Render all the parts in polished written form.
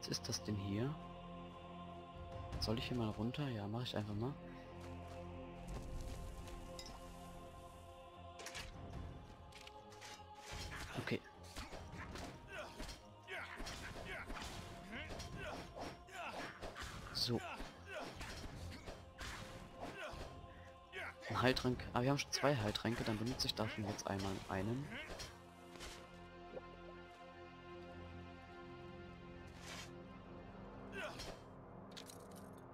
Was ist das denn hier? Soll ich hier mal runter? Ja, mache ich einfach mal. Okay. So. Ein Heiltränk. Ah, wir haben schon 2 Heiltränke, dann benutze ich davon jetzt einmal einen.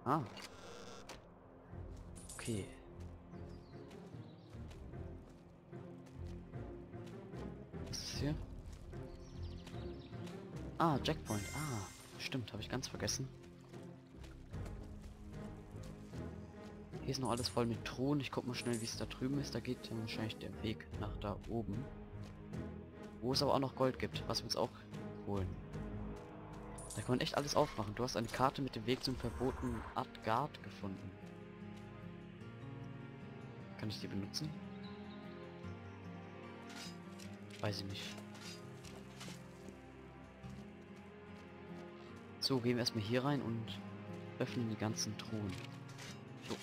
Ah. Okay. Was ist das hier? Ah, Jackpoint. Ah, stimmt, habe ich ganz vergessen. Hier ist noch alles voll mit Truhen. Ich guck mal schnell, wie es da drüben ist. Da geht dann wahrscheinlich der Weg nach da oben. Wo es aber auch noch Gold gibt, was wir uns auch holen. Da kann man echt alles aufmachen. Du hast eine Karte mit dem Weg zum verbotenen Adgard gefunden. Kann ich die benutzen? Weiß ich nicht. So, gehen wir erstmal hier rein und öffnen die ganzen Truhen. So.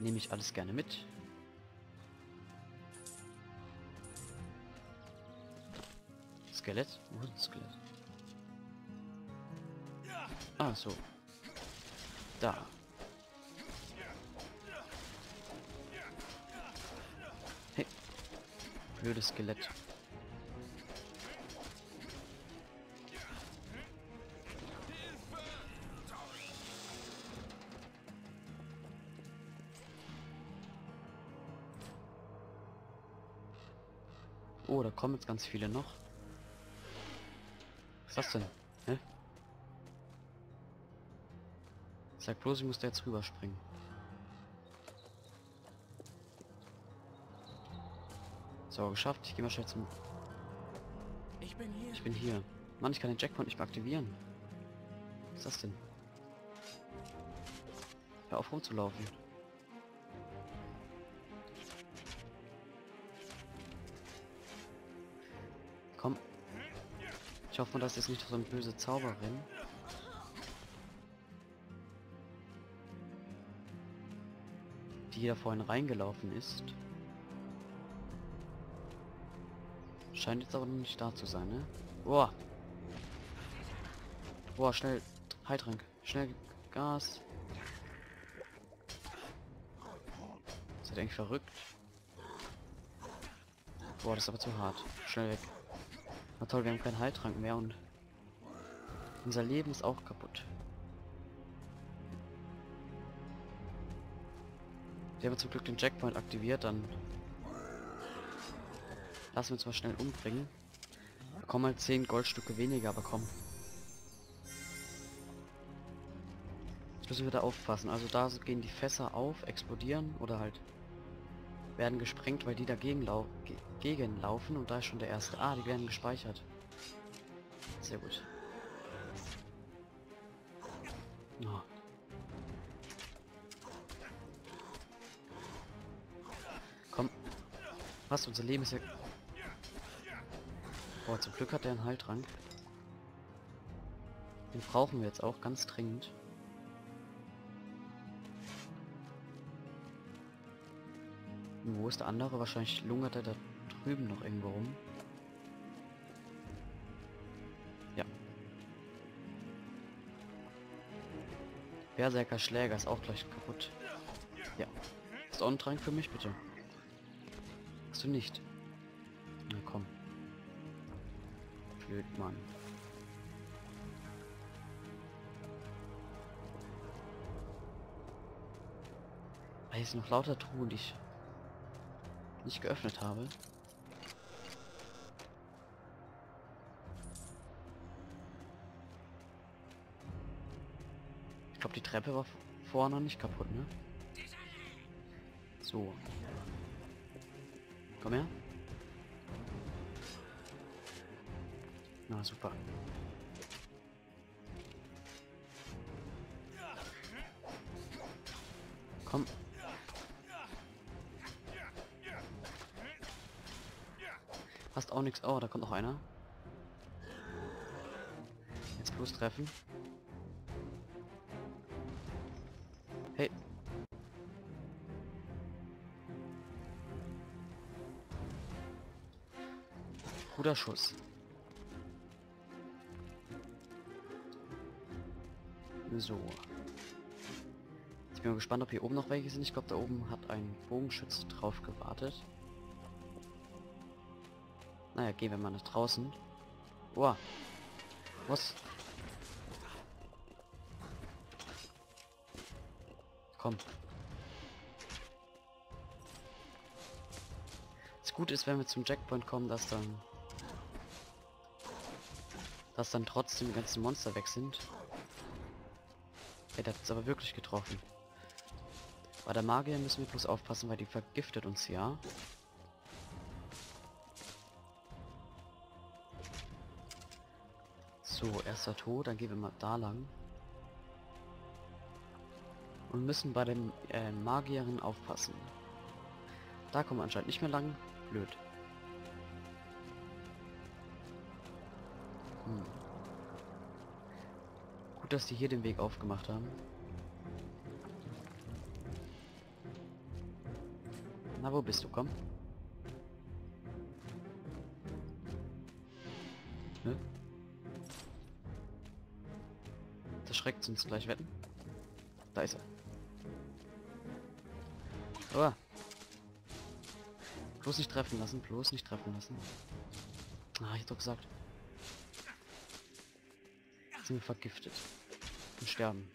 Nehme ich alles gerne mit. Skelett? Wo ist das Skelett? Ah, so. Da. Hey. Blödes Skelett. Oh, da kommen jetzt ganz viele noch. Was denn? Hä? Sag bloß, ich muss da jetzt rüberspringen. So, geschafft. Ich gehe mal schnell zum... Ich bin hier. Ich bin hier. Mann, ich kann den Jackpoint nicht mehr aktivieren. Was ist das denn? Hör auf rumzulaufen. Komm. Ich hoffe, dass jetzt nicht so eine böse Zauberin. Die da vorhin reingelaufen ist. Scheint jetzt aber noch nicht da zu sein, ne? Boah! Boah, schnell! Heiltrank! Schnell Gas! Seid ihr eigentlich verrückt? Boah, das ist aber zu hart. Schnell weg! Na toll, wir haben keinen Heiltrank mehr und unser Leben ist auch kaputt. Wir haben zum Glück den Jackpoint aktiviert, dann lassen wir uns mal schnell umbringen. Da kommen halt 10 Goldstücke weniger, aber komm. Jetzt müssen wir da aufpassen. Also da gehen die Fässer auf, explodieren oder halt werden gesprengt, weil die dagegen laufen und da ist schon der erste. Ah, die werden gespeichert. Sehr gut. Oh. Komm. Was? Unser Leben ist ja... Boah, zum Glück hat er einen Heiltrank. Den brauchen wir jetzt auch ganz dringend. Wo ist der andere? Wahrscheinlich lungert er da drüben noch irgendwo rum. Ja. Berserker Schläger ist auch gleich kaputt. Ja. Ist auch ein Trank für mich, bitte? Hast du nicht? Na komm. Blöd, Mann. Hier ist noch lauter Truhen, die ich nicht geöffnet habe. Ich glaube, die Treppe war vorher noch nicht kaputt, ne? So. Komm her. Na, super. Komm. passt auch nichts. Oh, da kommt noch einer. Jetzt bloß treffen. Hey. Guter Schuss. So. Ich bin mal gespannt, ob hier oben noch welche sind. Ich glaube, da oben hat ein Bogenschütze drauf gewartet. Naja, gehen wir mal nach draußen. Wow. Was? Komm. Das Gute ist, wenn wir zum Jackpoint kommen, dass dann trotzdem die ganzen Monster weg sind. Ey, das ist aber wirklich getroffen. Bei der Magier müssen wir bloß aufpassen, weil die vergiftet uns ja. So, erster Tod, dann gehen wir mal da lang. Und müssen bei den Magierinnen aufpassen. Da kommen wir anscheinend nicht mehr lang. Blöd. Hm. Gut, dass die hier den Weg aufgemacht haben. Na, wo bist du? Komm. Ne? Das schreckt uns gleich, wetten. Da ist er. Oh. Bloß nicht treffen lassen, bloß nicht treffen lassen. Ah, ich hab doch gesagt. Sind wir vergiftet. Und sterben.